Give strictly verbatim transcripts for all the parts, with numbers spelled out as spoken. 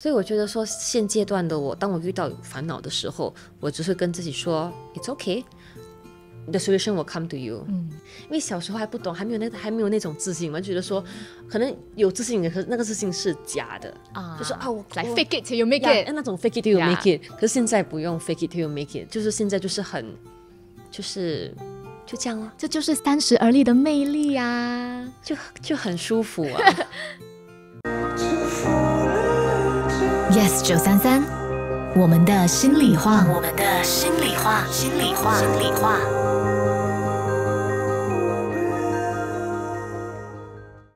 所以我觉得说，现阶段的我，当我遇到烦恼的时候，我只是跟自己说 ，It's okay, the solution will come to you。嗯，因为小时候还不懂，还没有那还没有那种自信嘛，觉得说可能有自信，可是那个自信是假的啊，就是啊，我来 fake it till you make it， 那种 fake it till you make it。可是现在不用 fake it till you make it， 就是现在就是很，就是就这样了，这就是三十而立的魅力啊，就就很舒服啊。Yes 九三三，我们的心里话，我们的心里话，心里话，心里话。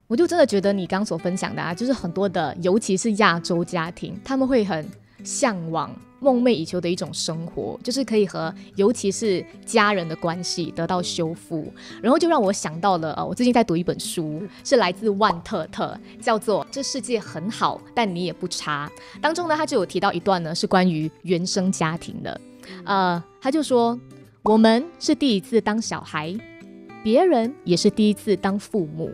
我就真的觉得你刚所分享的啊，就是很多的，尤其是亚洲家庭，他们会很向往、梦寐以求的一种生活，就是可以和尤其是家人的关系得到修复。然后就让我想到了，呃，我最近在读一本书，是来自万特特，叫做《这世界很好，但你也不差》。当中呢，他就有提到一段呢，是关于原生家庭的。呃，他就说，我们是第一次当小孩，别人也是第一次当父母。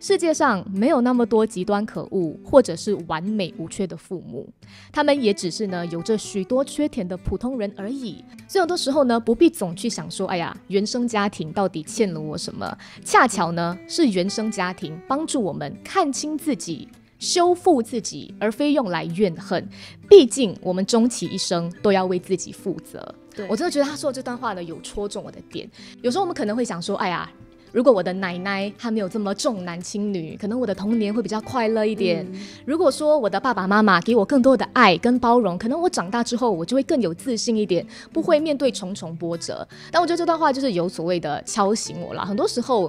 世界上没有那么多极端可恶或者是完美无缺的父母，他们也只是呢有着许多缺点的普通人而已。所以很多时候呢，不必总去想说，哎呀，原生家庭到底欠了我什么？恰巧呢，是原生家庭帮助我们看清自己，修复自己，而非用来怨恨。毕竟我们终其一生都要为自己负责。我真的觉得他说的这段话呢，有戳中我的点。有时候我们可能会想说，哎呀，如果我的奶奶她没有这么重男轻女，可能我的童年会比较快乐一点。嗯、如果说我的爸爸妈妈给我更多的爱跟包容，可能我长大之后我就会更有自信一点，不会面对重重波折。但我觉得这段话就是有所谓的敲醒我啦，很多时候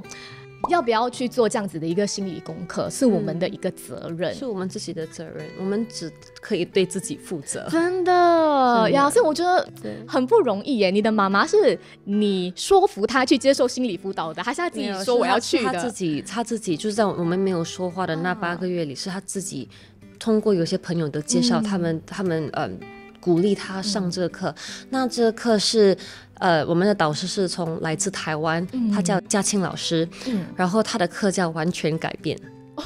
要不要去做这样子的一个心理功课，是我们的一个责任、嗯、是我们自己的责任，我们只可以对自己负责。真的呀，所以我觉得很不容易耶。你的妈妈是你说服她去接受心理辅导的，还是她自己说我要去的？她自己，她自己就是在我们没有说话的那八个月里、啊、是她自己通过有些朋友的介绍、嗯、他们他们嗯鼓励他上这课、嗯、那这课是呃我们的导师是从来自台湾、嗯、他叫嘉庆老师、嗯、然后他的课叫完全改变。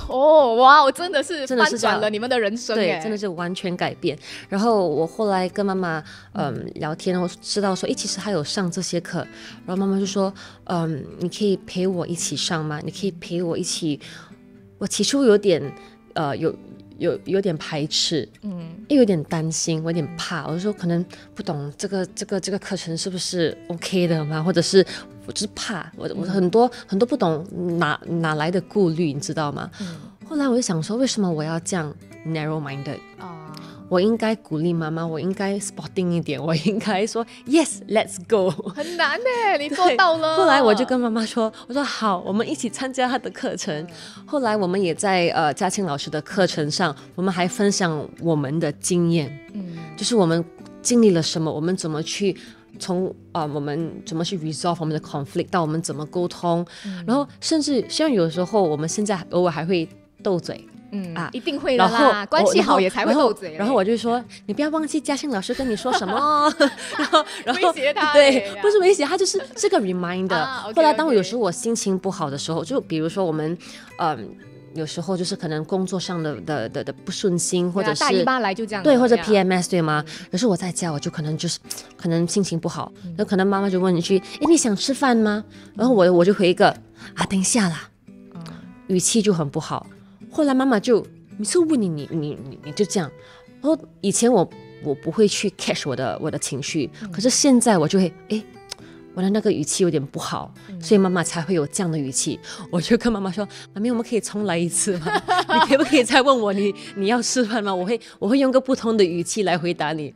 哦哇，我真的是翻转了你们的人生。对，真的是完全改变。然后我后来跟妈妈嗯、呃、聊天，我知道说，哎，其实他有上这些课。然后妈妈就说，嗯、呃、你可以陪我一起上吗？你可以陪我一起。我起初有点呃有有有点排斥，嗯，也有点担心，我有点怕。我就说可能不懂这个这个这个课程是不是 OK 的嘛，或者是我就是怕，我我很多、嗯、很多不懂哪哪来的顾虑，你知道吗？嗯、后来我就想说，为什么我要这样 narrow minded？ 啊、哦，我应该鼓励妈妈，我应该 sporting 一点，我应该说 yes let's go。很难呢，你做到了。后来我就跟妈妈说，我说好，我们一起参加她的课程。嗯、后来我们也在呃嘉庆老师的课程上，我们还分享我们的经验，嗯，就是我们经历了什么，我们怎么去从啊、呃、我们怎么去 resolve 我们的 conflict， 到我们怎么沟通，嗯、然后甚至像有时候我们现在偶尔还会斗嘴。嗯啊，一定会的啦，关系好也才会斗嘴。然后我就说，你不要忘记嘉庆老师跟你说什么，然后然后威胁他，对，不是威胁，他就是是个 reminder。后来当我有时候我心情不好的时候，就比如说我们，嗯，有时候就是可能工作上的的的的不顺心，或者是大姨妈来就这样，对，或者 P M S 对吗？可是我在家我就可能就是可能心情不好，那可能妈妈就问你去，哎，你想吃饭吗？然后我我就回一个啊，等一下啦，语气就很不好。后来妈妈就每次问你，你你你你就这样。然后以前我我不会去 catch 我的我的情绪，嗯、可是现在我就会，哎，我的那个语气有点不好，嗯、所以妈妈才会有这样的语气。我就跟妈妈说，妈咪，我们可以重来一次吗？你可不可以再问我你你要吃饭吗？我会我会用个不同的语气来回答你。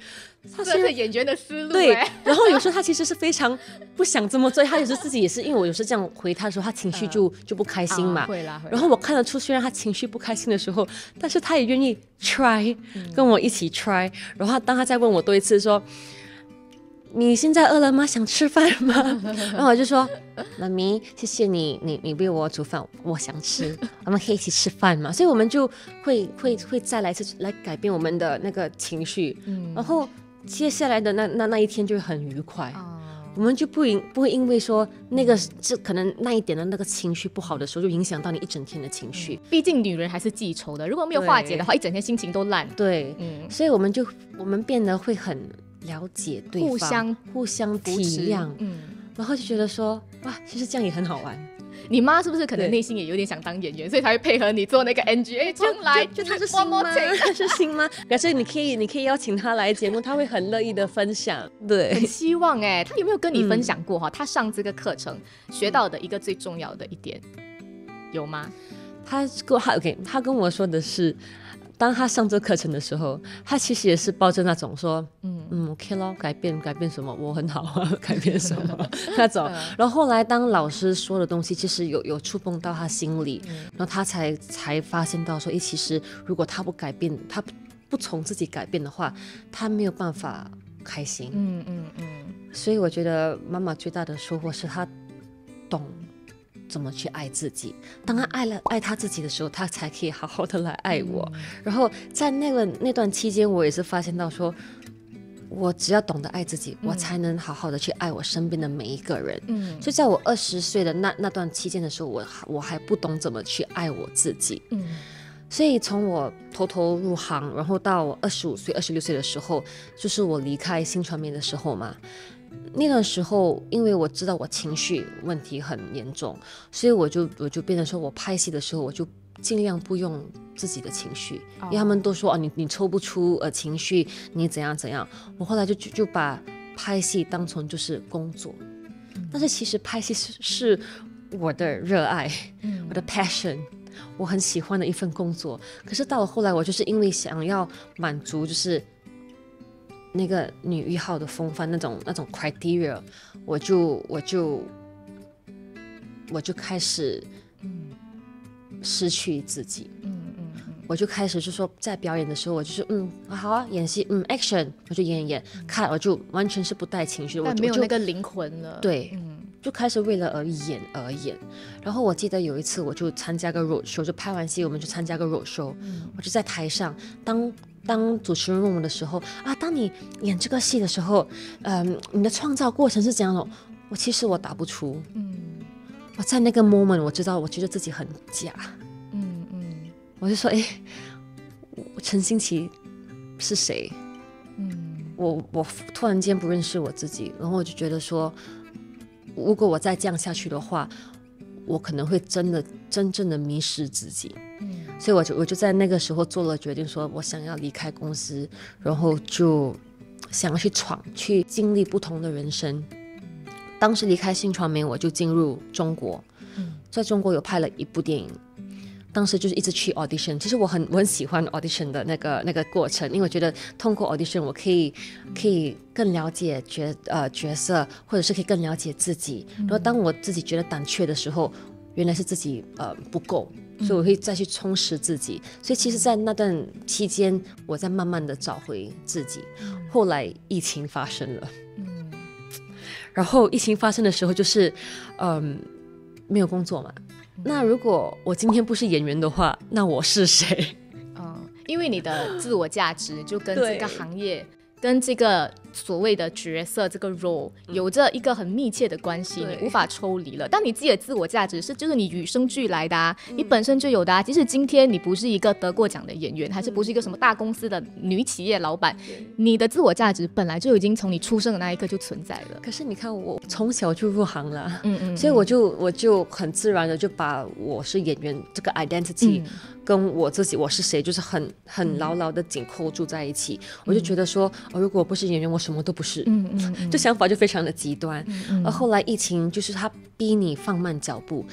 这是演员的思路、欸、对，然后有时候他其实是非常不想这么做，他有时候自己也是，因为我有时候这样回他的时候，他情绪就、呃、就不开心嘛。啊、然后我看得出，虽然他情绪不开心的时候，但是他也愿意 try、嗯、跟我一起 try。然后当他再问我多一次说，你现在饿了吗？想吃饭吗？然后我就说，妈咪，谢谢你，你你为我煮饭，我想吃，我们可以一起吃饭嘛。所以我们就会会会再来一次来改变我们的那个情绪，嗯、然后。接下来的那那那一天就很愉快，哦、我们就不因不会因为说那个这可能那一点的那个情绪不好的时候，就影响到你一整天的情绪。毕竟女人还是记仇的，如果没有化解的话，一整天心情都烂。对，嗯，所以我们就我们变得会很了解对方，互相互相体谅，嗯，然后就觉得说哇，其实这样也很好玩。 你妈是不是可能内心也有点想当演员，所以才会配合你做那个 N G？ 哎，将来就她是新妈，她是新妈，表示你可以，你可以邀请她来节目，她会很乐意的分享。对，很希望哎、欸，她有没有跟你分享过哈？嗯、她上这个课程学到的一个最重要的一点，有吗？她跟她 OK， 她跟我说的是，当她上这课程的时候，她其实也是抱着那种说，嗯嗯 ，OK 咯，改变改变什么，我很好啊，改变什么那种。然后后来当老师说的东西，其实有有触碰到他心里，嗯、然后他才才发现到说，哎，其实如果他不改变，他不不从自己改变的话，他没有办法开心。嗯嗯嗯。嗯嗯所以我觉得妈妈最大的收获是她懂。 怎么去爱自己？当他爱了爱他自己的时候，他才可以好好的来爱我。嗯、然后在那个那段期间，我也是发现到说，我只要懂得爱自己，嗯、我才能好好的去爱我身边的每一个人。嗯，所以在我二十岁的那那段期间的时候，我我还不懂怎么去爱我自己。嗯，所以从我头头入行，然后到我二十五岁、二十六岁的时候，就是我离开新传媒的时候嘛。 那段时候，因为我知道我情绪问题很严重，所以我就我就变成说，我拍戏的时候我就尽量不用自己的情绪， oh. 因为他们都说啊、哦，你你抽不出呃情绪，你怎样怎样。我后来就就就把拍戏当成就是工作，嗯、但是其实拍戏是是我的热爱，嗯、我的 passion。 我很喜欢的一份工作。可是到了后来，我就是因为想要满足就是。 那个女一号的风范，那种那种 criteria， 我就我就我就开始失去自己，嗯嗯嗯、我就开始就说在表演的时候，我就是嗯好啊演戏，嗯 action， 我就演演看，我就完全是不带情绪，我就没有那个灵魂了，对，嗯、就开始为了而演而演。然后我记得有一次，我就参加个 road show， 就拍完戏我们就参加个 road show，、嗯、我就在台上当。 当主持人问我的时候啊，当你演这个戏的时候，嗯、呃，你的创造过程是怎样的？我其实我答不出，嗯，我在那个 moment 我知道，我觉得自己很假，嗯嗯，嗯我就说，哎，陈星奇是谁？嗯，我我突然间不认识我自己，然后我就觉得说，如果我再这样下去的话，我可能会真的真正的迷失自己。 所以我就我就在那个时候做了决定，说我想要离开公司，然后就想要去闯，去经历不同的人生。当时离开新传媒，我就进入中国，嗯、在中国有拍了一部电影。当时就是一直去 audition， 其实我很我很喜欢 audition 的那个那个过程，因为我觉得通过 audition 我可以可以更了解角呃角色，或者是可以更了解自己。然后当我自己觉得胆怯的时候，原来是自己呃不够。 所以我会再去充实自己，所以其实，在那段期间，我在慢慢的找回自己。后来疫情发生了，嗯，然后疫情发生的时候，就是，嗯，没有工作嘛。那如果我今天不是演员的话，那我是谁？嗯，因为你的自我价值就跟这个行业。 跟这个所谓的角色这个 role 有着一个很密切的关系，嗯、你无法抽离了。但你自己的自我价值是就是你与生俱来的、啊，嗯、你本身就有的、啊。即使今天你不是一个得过奖的演员，还是不是一个什么大公司的女企业老板，嗯、你的自我价值本来就已经从你出生的那一刻就存在了。可是你看我从小就入行了，嗯嗯，所以我就我就很自然的就把我是演员这个 identity、嗯。 跟我自己我是谁，就是很很牢牢的紧扣住在一起。嗯、我就觉得说、哦，如果我不是演员，我什么都不是。嗯嗯嗯、这想法就非常的极端。嗯嗯、而后来疫情就是他逼你放慢脚步。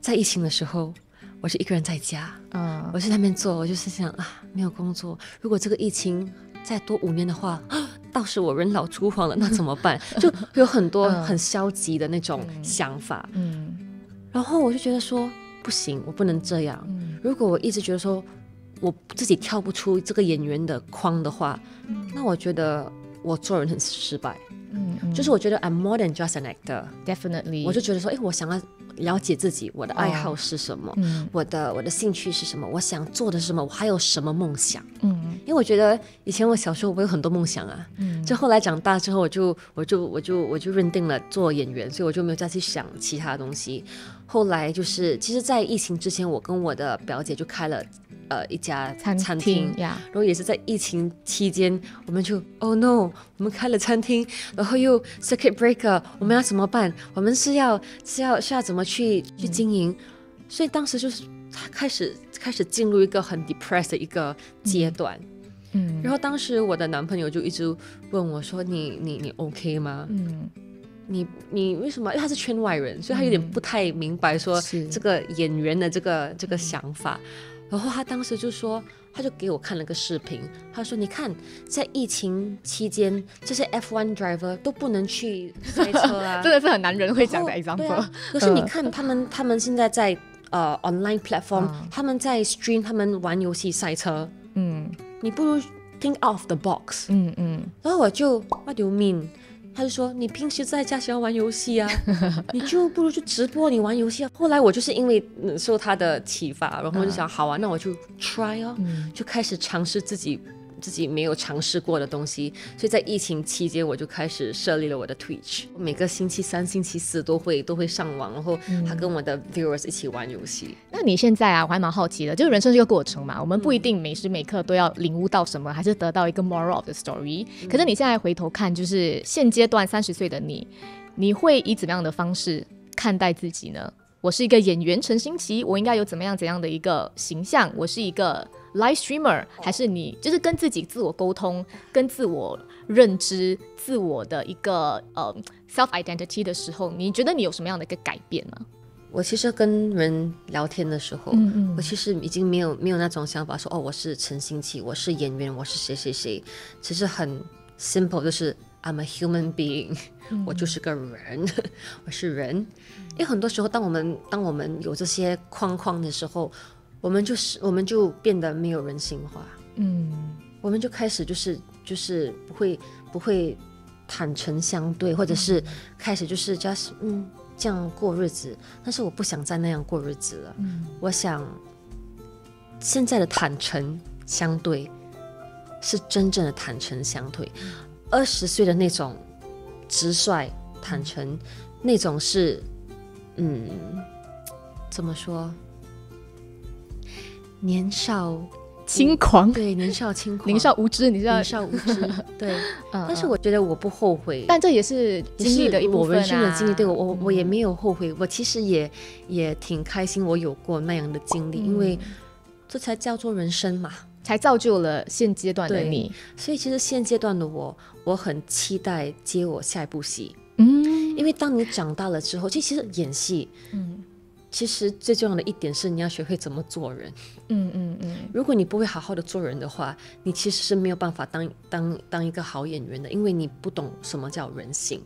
在疫情的时候，我是一个人在家，嗯、我去那边做，我就是想啊，没有工作。如果这个疫情再多五年的话，啊、倒是我人老珠黄了，那怎么办？就有很多很消极的那种想法。嗯，嗯然后我就觉得说。 不行，我不能这样。嗯、如果我一直觉得说我自己跳不出这个演员的框的话，嗯、那我觉得我做人很失败。嗯嗯、就是我觉得 I'm more than just an actor, definitely。我就觉得说，哎，我想要了解自己，我的爱好是什么，哦嗯、我的我的兴趣是什么，我想做的是什么，我还有什么梦想。嗯，因为我觉得以前我小时候我有很多梦想啊，嗯，就后来长大之后我就我就我就我就认定了做演员，所以我就没有再去想其他东西。后来就是其实在疫情之前，我跟我的表姐就开了呃一家餐厅，餐厅 yeah. 然后也是在疫情期间，我们就 oh no， 我们开了餐厅，然后又 circuit breaker， 我们要怎么办？我们是要是要是要怎么去去经营？嗯，所以当时就是他开始开始进入一个很 depressed 的一个阶段，嗯，然后当时我的男朋友就一直问我说：“你你你 OK 吗？嗯，你你为什么？因为他是圈外人，所以他有点不太明白说这个演员的这个这个想法。然后他当时就说，他就给我看了个视频，他说：“你看，在疫情期间，这些 F one driver 都不能去开车啊，真的是很男人会讲的一张嘴。可是你看他们，他们现在在。”呃、uh, online platform，啊，他们在 stream， 他们玩游戏赛车，嗯，你不如 think out of the box，嗯嗯，然后我就 what do you mean？ 他就说你平时在家喜欢玩游戏啊，你就不如去直播你玩游戏啊。后来我就是因为受他的启发，然后我就想，啊，好啊，那我就 try 哦，嗯，就开始尝试自己自己没有尝试过的东西。所以在疫情期间我就开始设立了我的 Twitch， 每个星期三星期四都会都会上网，然后他跟我的 viewers 一起玩游戏，嗯，那你现在啊，我还蛮好奇的，就是人生是一个过程嘛，我们不一定每时每刻都要领悟到什么，还是得到一个 moral of the story，嗯，可是你现在回头看，就是现阶段三十岁的你，你会以怎么样的方式看待自己呢？我是一个演员陈欣琪，我应该有怎么样怎样的一个形象，我是一个 live streamer， 还是你就是跟自己自我沟通，跟自我认知，自我的一个呃、um, self identity 的时候，你觉得你有什么样的一个改变呢？我其实跟人聊天的时候，嗯嗯，我其实已经没有没有那种想法说哦，我是陈欣琪，我是演员，我是谁谁谁，其实很 simple， 就是 I'm a human being，嗯，我就是个人，我是人。因为很多时候，当我们当我们有这些框框的时候，我们就是我们就变得没有人性化，嗯，我们就开始就是就是不会不会坦诚相对，或者是开始就是 just 嗯这样过日子，但是我不想再那样过日子了，嗯，我想现在的坦诚相对是真正的坦诚相对，二十岁的那种直率坦诚，那种是嗯怎么说？年少轻狂，对，年少轻狂，年少无知，你知道，年少无知，对。嗯，但是我觉得我不后悔，但这也是经历的一部分啊，我人生的经历，对，我我也没有后悔，嗯，我其实也也挺开心，我有过那样的经历，嗯，因为这才叫做人生嘛，才造就了现阶段的你。所以其实现阶段的我，我很期待接我下一部戏，嗯，因为当你长大了之后，其实演戏，嗯。其实最重要的一点是你要学会怎么做人，嗯嗯嗯，如果你不会好好的做人的话，你其实是没有办法当当当一个好演员的，因为你不懂什么叫人性。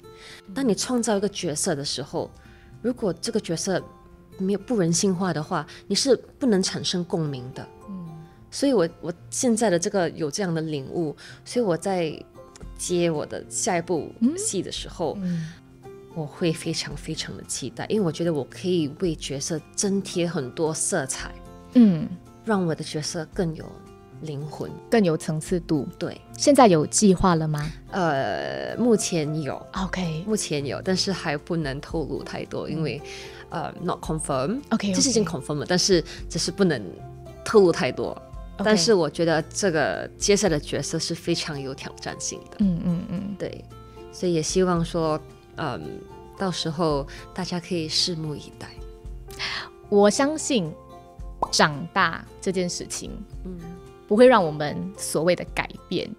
当你创造一个角色的时候，如果这个角色没有不人性化的话，你是不能产生共鸣的，嗯，所以我我现在的这个有这样的领悟，所以我在接我的下一部戏的时候，嗯嗯，我会非常非常的期待，因为我觉得我可以为角色增添很多色彩，嗯，让我的角色更有灵魂，更有层次度。对，现在有计划了吗？呃，目前有 ，OK， 目前有，但是还不能透露太多，因为呃 ，not confirm，OK， 这是已经 confirm 了，但是只是不能透露太多。Okay. 但是我觉得这个接下来的角色是非常有挑战性的，嗯嗯嗯，对，所以也希望说。嗯，到时候大家可以拭目以待。我相信长大这件事情，嗯，不会让我们所谓的改变。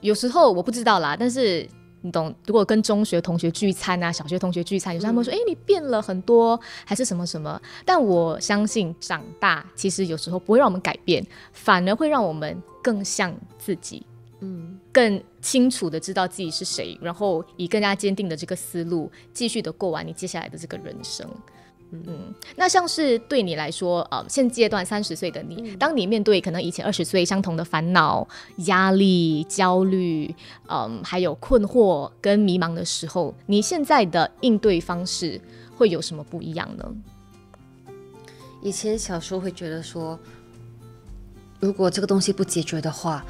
有时候我不知道啦，但是你懂，如果跟中学同学聚餐啊，小学同学聚餐，有时候他们说，哎，嗯，你变了很多，还是什么什么。但我相信长大其实有时候不会让我们改变，反而会让我们更像自己。嗯，更清楚的知道自己是谁，然后以更加坚定的这个思路继续的过完你接下来的这个人生。嗯，那像是对你来说，呃，现阶段三十岁的你，嗯，当你面对可能以前二十岁相同的烦恼、压力、焦虑，嗯，还有困惑跟迷茫的时候，你现在的应对方式会有什么不一样呢？以前小时候会觉得说，如果这个东西不解决的话，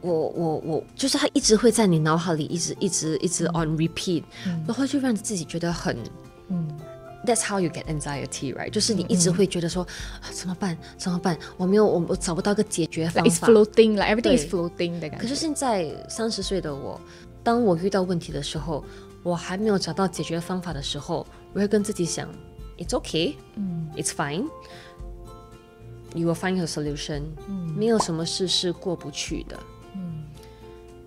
我我我就是它一直会在你脑海里一直一直一直 on repeat，、嗯、然后就让自己觉得很，嗯 ，That's how you get anxiety, right？ 就是你一直会觉得说、嗯啊、怎么办怎么办，我没有我我找不到个解决方法 ，It's floating, like everything is floating 的感觉。可是现在三十岁的我，当我遇到问题的时候，我还没有找到解决方法的时候，我会跟自己想 ，It's okay， 嗯 ，It's fine。 You will find your solution、嗯、没有什么事是过不去的、嗯、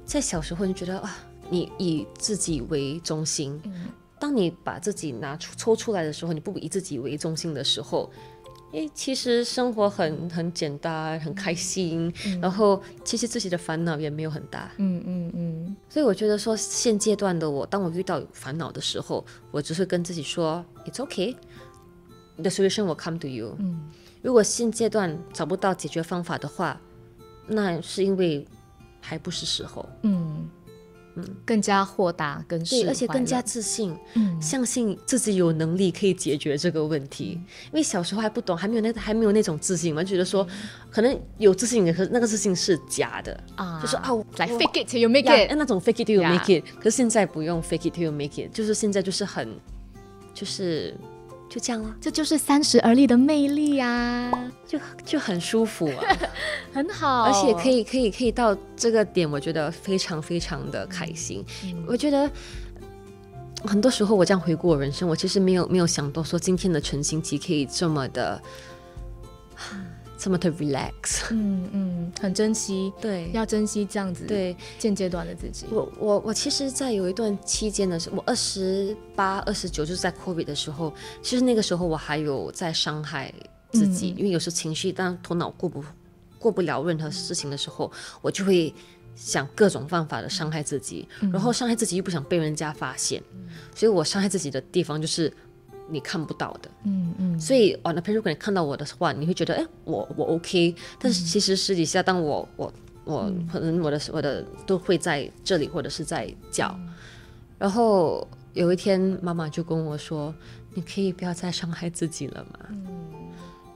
在小时候你觉得、啊、你以自己为中心、嗯、当你把自己拿出抽出来的时候，你不以自己为中心的时候，其实生活 很, 很简单很开心、嗯、然后其实自己的烦恼也没有很大、嗯嗯嗯、所以我觉得说现阶段的我，当我遇到烦恼的时候，我只是跟自己说 It's okay, the solution will come to you、嗯，如果现阶段找不到解决方法的话，那是因为还不是时候。嗯嗯，更加豁达，更释怀，而且更加自信、嗯，相信自己有能力可以解决这个问题。嗯、因为小时候还不懂，还没有那还没有那种自信嘛，觉得说、嗯、可能有自信，可是那个自信是假的啊，就是啊，来、like、fake it till you make it， 那种 fake it till you make it。可是现在不用 fake it till you make it， 就是现在就是很就是。就这样了，这就是三十而立的魅力啊，就就很舒服啊，很好，而且可以可以可以到这个点，我觉得非常非常的开心、嗯、我觉得很多时候我这样回顾我人生，我其实没有没有想到说今天的晨星期可以这么的这么的 relax， 嗯嗯，很珍惜，对，要珍惜这样子，对，现阶段的自己。我我我其实，在有一段期间的时候，我二十八、二十九，就是在 COVID 的时候，其实那个时候我还有在伤害自己，嗯、因为有时情绪，当头脑过不过不了任何事情的时候，我就会想各种办法的伤害自己，嗯、然后伤害自己又不想被人家发现，嗯、所以我伤害自己的地方就是。你看不到的，嗯嗯，所以哦，那譬如如果你看到我的话，你会觉得，哎，我我 OK， 但是其实私底下，当我我我、嗯、可能我的我的都会在这里或者是在叫、嗯，然后有一天妈妈就跟我说，你可以不要再伤害自己了嘛、嗯，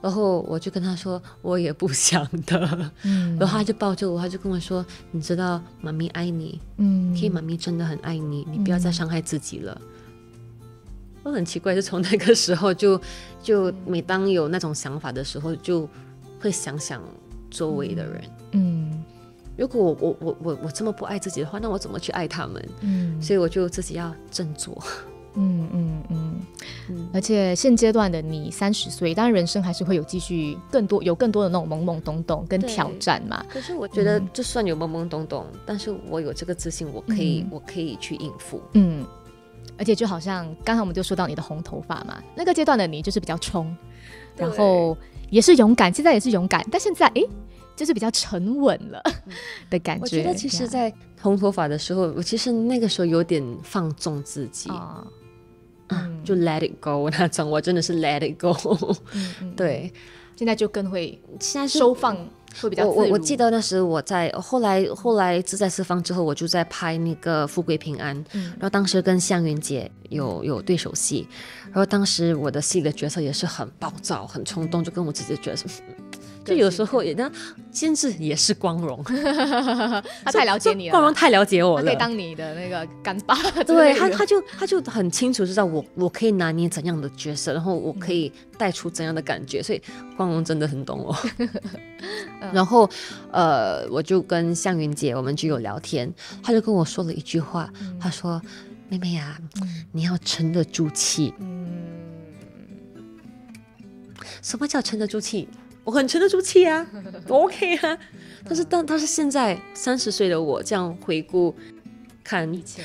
然后我就跟她说，我也不想的，嗯、然后她就抱着我，她就跟我说，你知道妈咪爱你，嗯，可以，妈咪真的很爱你，你不要再伤害自己了。嗯，我很奇怪，就从那个时候就就每当有那种想法的时候，就会想想周围的人。嗯，如果我我我我我这么不爱自己的话，那我怎么去爱他们？嗯，所以我就自己要振作。嗯嗯嗯嗯，而且现阶段的你三十岁，当然人生还是会有继续更多有更多的那种懵懵懂懂跟挑战嘛。可是我觉得，就算有懵懵懂懂，嗯、但是我有这个自信，我可以、嗯、我可以去应付。嗯。而且就好像刚才我们就说到你的红头发嘛，那个阶段的你就是比较冲，然后也是勇敢，现在也是勇敢，但现在哎，就是比较沉稳了、嗯、的感觉。我觉得其实在红头发的时候，我其实那个时候有点放纵自己、哦嗯、就 let it go 那种，我真的是 let it go 嗯嗯对，现在就更会收放，会比较自如。我我记得那时我在后来后来自在四方之后，我就在拍那个《富贵平安》，嗯，然后当时跟向云姐有有对手戏，然后当时我的戏的角色也是很暴躁、很冲动，就跟我自己的角色，就有时候也那监制也是光荣，他太了解你了，光荣太了解我了，他可以当你的那个干爸，对他他就他就很清楚知道我我可以拿捏怎样的角色，然后我可以带出怎样的感觉，所以光荣真的很懂我。然后，呃，我就跟向云姐我们就有聊天，她就跟我说了一句话，嗯、她说：“妹妹呀、啊嗯，你要沉得住气。”嗯，什么叫沉得住气？我很沉得住气啊，我 OK 啊。但是当但是现在三十岁的我这样回顾看以前，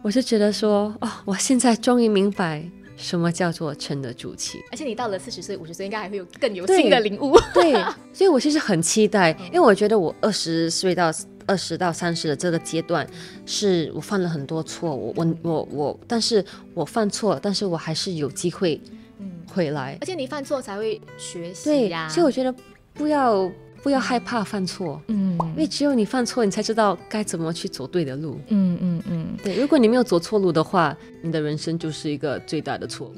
我就觉得说，哦，我现在终于明白。什么叫做撑得住气？而且你到了四十岁、五十岁，应该还会有更有新的领悟。对，对所以我其实很期待，因为我觉得我二十岁到二十到三十的这个阶段，是我犯了很多错，我我我我，但是我犯错，但是我还是有机会回来。嗯、而且你犯错才会学习呀、啊。所以我觉得不要不要害怕犯错，嗯，因为只有你犯错，你才知道该怎么去走对的路。嗯嗯嗯，对，如果你没有走错路的话，你的人生就是一个最大的错误。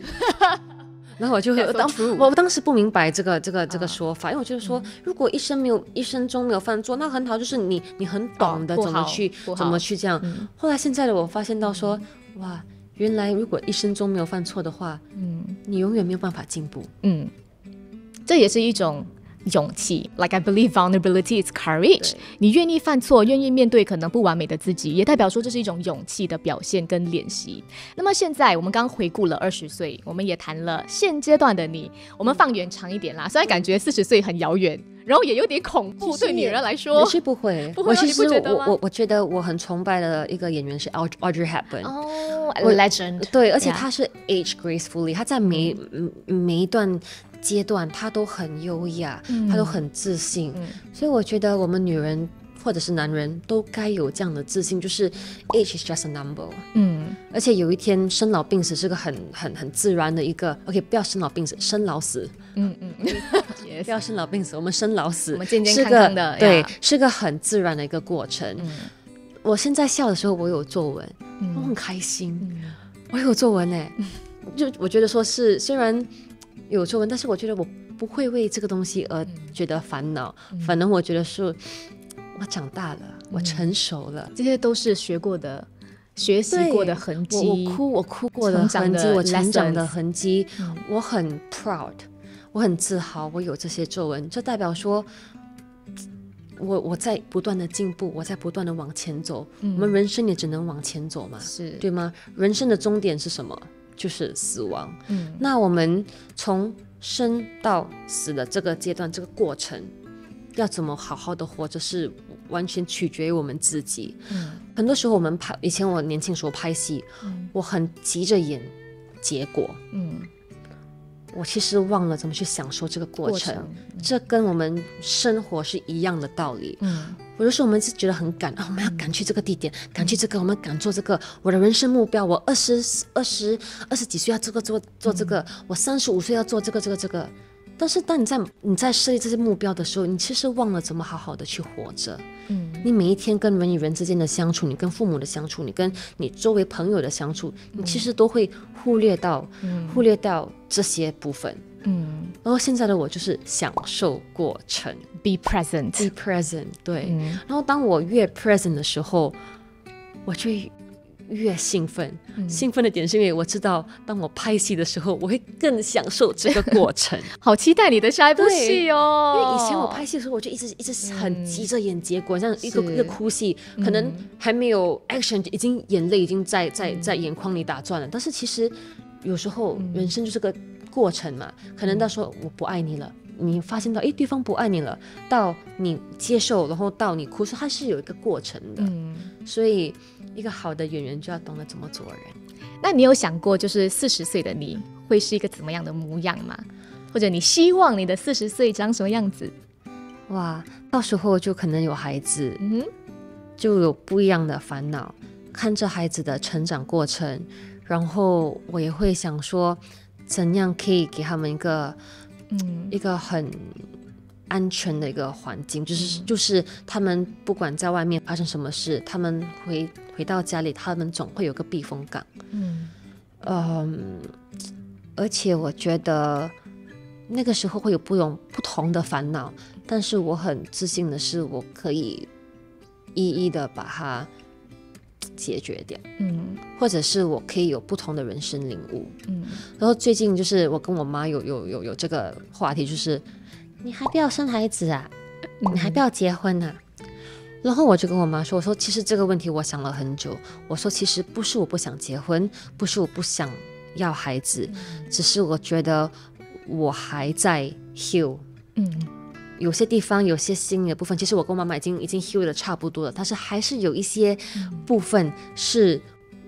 然后我就当我当时不明白这个这个这个说法，因为我觉得说，如果一生没有一生中没有犯错，那很好，就是你你很懂得怎么去怎么去这样。后来现在的我发现到说，哇，原来如果一生中没有犯错的话，嗯，你永远没有办法进步。嗯，这也是一种。 勇气 ，like I believe vulnerability is courage。你愿意犯错，愿意面对可能不完美的自己，也代表说这是一种勇气的表现跟练习。那么现在我们刚回顾了二十岁，我们也谈了现阶段的你，我们放远长一点啦。虽然感觉四十岁很遥远，然后也有点恐怖，对女人来说是不会。不会我其实我我我觉得我很崇拜的一个演员是 Audrey Hepburn。哦 ，legend。对，而且她是 age gracefully， 她在每、嗯、每一段。 阶段，她都很优雅，嗯、她都很自信，嗯、所以我觉得我们女人或者是男人都该有这样的自信，就是 age is just a number。嗯，而且有一天生老病死是个很很很自然的一个 ，OK， 不要生老病死，生老死。嗯嗯，嗯 yes, 不要生老病死，我们生老死，我们健健康康的，对，是个很自然的一个过程。嗯、我现在笑的时候，我有作文，嗯、我很开心，嗯、我有作文哎，就我觉得说是虽然。 有作文，但是我觉得我不会为这个东西而觉得烦恼，嗯、反正我觉得是我长大了，嗯、我成熟了，这些都是学过的、学习过的痕迹。我, 我哭，我哭过的痕迹，我成长的痕迹，嗯、我很 proud， 我很自豪，我有这些作文，这代表说，我我在不断的进步，我在不断的往前走。嗯、我们人生也只能往前走嘛，是对吗？人生的终点是什么？ 就是死亡。嗯，那我们从生到死的这个阶段，这个过程，要怎么好好的活着，是完全取决于我们自己。嗯，很多时候我们拍，以前我年轻时候拍戏，嗯、我很急着演结果。嗯，我其实忘了怎么去享受这个过程。过程嗯、这跟我们生活是一样的道理。嗯。 有的时候我们是觉得很赶啊、哦，我们要赶去这个地点，赶去这个，我们赶做这个。我的人生目标，我二十二十二十几岁要这个做做这个，我三十五岁要做这个这个这个。但是当你在你在设立这些目标的时候，你其实忘了怎么好好的去活着。嗯，你每一天跟人与人之间的相处，你跟父母的相处，你跟你周围朋友的相处，你其实都会忽略到、嗯、忽略到这些部分。嗯，然后现在的我就是享受过程。 Be present. Be present. 对。嗯、然后当我越 present 的时候，我就越兴奋。嗯、兴奋的点是因为我知道，当我拍戏的时候，我会更享受这个过程。好期待你的下一部戏哦！因为以前我拍戏的时候，我就一直一直很急着演结果，嗯、像一个一个哭戏，可能还没有 action， 已经眼泪已经在在在眼眶里打转了。但是其实有时候人生就是个过程嘛，可能到时候我不爱你了。 你发现到，哎，对方不爱你了，到你接受，然后到你哭，它是有一个过程的。嗯，所以一个好的演员就要懂得怎么做人。那你有想过，就是四十岁的你会是一个怎么样的模样吗？或者你希望你的四十岁长什么样子？哇，到时候就可能有孩子，嗯，就有不一样的烦恼。看着孩子的成长过程，然后我也会想说，怎样可以给他们一个。 嗯，一个很安全的一个环境，就是就是他们不管在外面发生什么事，他们回回到家里，他们总会有个避风港。嗯，嗯，而且我觉得那个时候会有不同不同的烦恼，但是我很自信的是，我可以一一的把它解决掉。嗯，或者是我可以有不同的人生领悟。嗯。 然后最近就是我跟我妈有有有有这个话题，就是你还不要生孩子啊，你还不要结婚啊。嗯、然后我就跟我妈说，我说其实这个问题我想了很久，我说其实不是我不想结婚，不是我不想要孩子，嗯、只是我觉得我还在 heal， 嗯，有些地方有些新的部分，其实我跟我妈妈已经已经 heal 的差不多了，但是还是有一些部分是。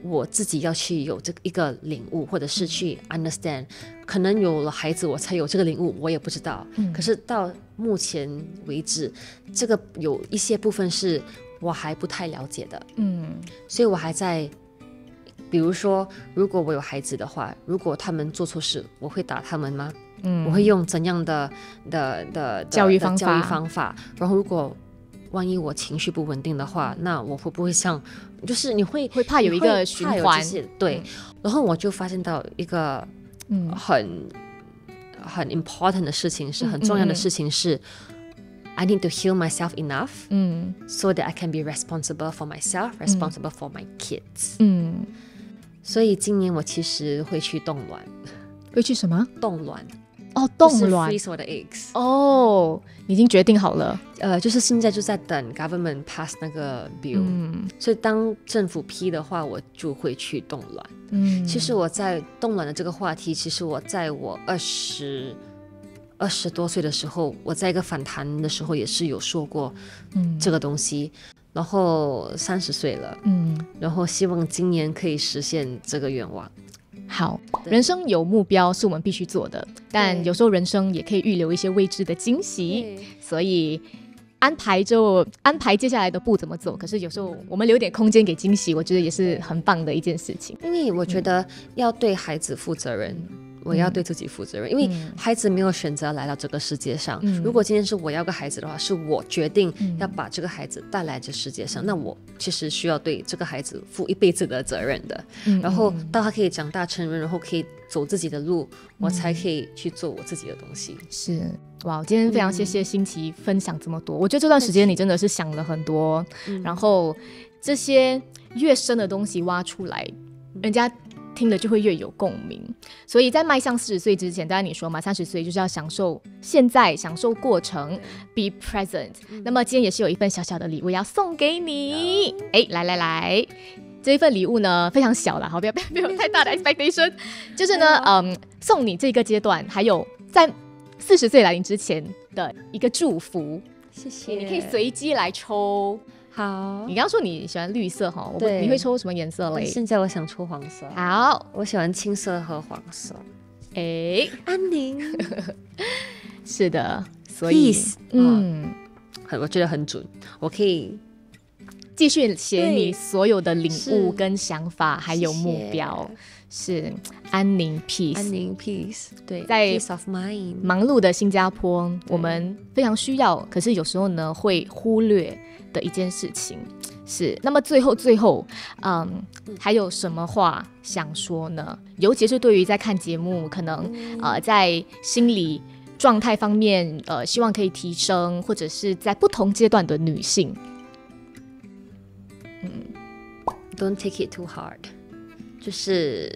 我自己要去有这一个领悟，或者是去 understand，、嗯、可能有了孩子我才有这个领悟，我也不知道。嗯、可是到目前为止，这个有一些部分是我还不太了解的。嗯，所以我还在，比如说，如果我有孩子的话，如果他们做错事，我会打他们吗？嗯，我会用怎样的的的教育方法？教育方法。然后如果 万一我情绪不稳定的话，那我会不会像，就是你会会怕有一个循环，对。嗯、然后我就发现到一个很很 important 的事情，是很重要的事情是、嗯、I need to heal myself enough、嗯、so that I can be responsible for myself, responsible、嗯、for my kids、嗯、所以今年我其实会去冻卵。会去什么？冻卵。哦，冻卵。就是 freeze 我的 eggs。哦，已经决定好了。呃，就是现在就在等 government pass 那个 bill、嗯、所以当政府批的话我就会去冻卵、嗯、其实我在冻卵的这个话题，其实我在我二十二十多岁的时候，我在一个访谈的时候也是有说过这个东西、嗯、然后三十岁了、嗯、然后希望今年可以实现这个愿望。好，人生有目标是我们必须做的，但有时候人生也可以预留一些未知的惊喜，所以安排就安排接下来的步怎么走，可是有时候我们留点空间给惊喜，我觉得也是很棒的一件事情。因为我觉得要对孩子负责任、嗯、我要对自己负责任，因为孩子没有选择来到这个世界上、嗯、如果今天是我要个孩子的话，是我决定要把这个孩子带来这世界上、嗯、那我其实需要对这个孩子负一辈子的责任的、嗯、然后到他可以长大成人，然后可以走自己的路、嗯、我才可以去做我自己的东西。是，哇，今天非常谢谢馨琪分享这么多、嗯、我觉得这段时间你真的是想了很多、嗯、然后这些越深的东西挖出来、嗯、人家听了就会越有共鸣。所以在迈向四十岁之前，当然你说嘛，三十岁就是要享受现在，享受过程 be present、嗯、那么今天也是有一份小小的礼物要送给你、嗯、诶，来来来，这一份礼物呢非常小啦，好，不要不要太大的 expectation 就是呢、嗯嗯、送你这个阶段还有在四十岁来临之前的一个祝福。谢谢。你可以随机来抽。好，你刚刚说你喜欢绿色哈，你会抽什么颜色嘞？现在我想抽黄色。好，我喜欢青色和黄色。哎，安宁。是的，所以 Peace, 嗯、哦，我觉得很准，我可以继续写你所有的领悟跟想法，还有目标。谢谢，是安宁 peace， 安宁 peace， 对，在 peace of mind 忙碌的新加坡，我们非常需要，可是有时候呢会忽略的一件事情。是，那么最后最后，嗯，还有什么话想说呢？尤其是对于在看节目，可能、嗯、呃在心理状态方面，呃，希望可以提升，或者是在不同阶段的女性，嗯 ，Don't take it too hard。就是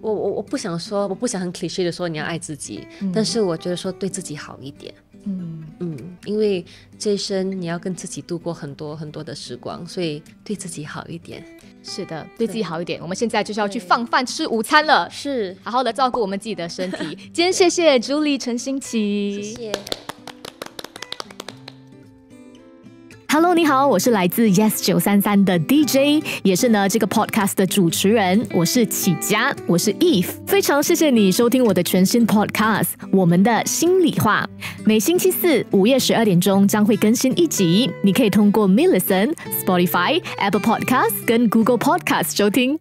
我我我不想说，我不想很 cliché 的说你要爱自己、嗯、但是我觉得说对自己好一点，嗯嗯，因为这一生你要跟自己度过很多很多的时光，所以对自己好一点。是的，对自己好一点。我们现在就是要去放饭吃午餐了，是，好好的照顾我们自己的身体。今天谢谢 Julie 陈馨琪，谢谢。Hello， 你好，我是来自 Yes 九三三 的 D J， 也是呢这个 podcast 的主持人，我是启嘉，我是 Eve。非常谢谢你收听我的全新 podcast， 我们的心里话。每星期四午夜十二点钟将会更新一集，你可以通过 Millison、Spotify、Apple Podcast 跟 Google Podcast 收听。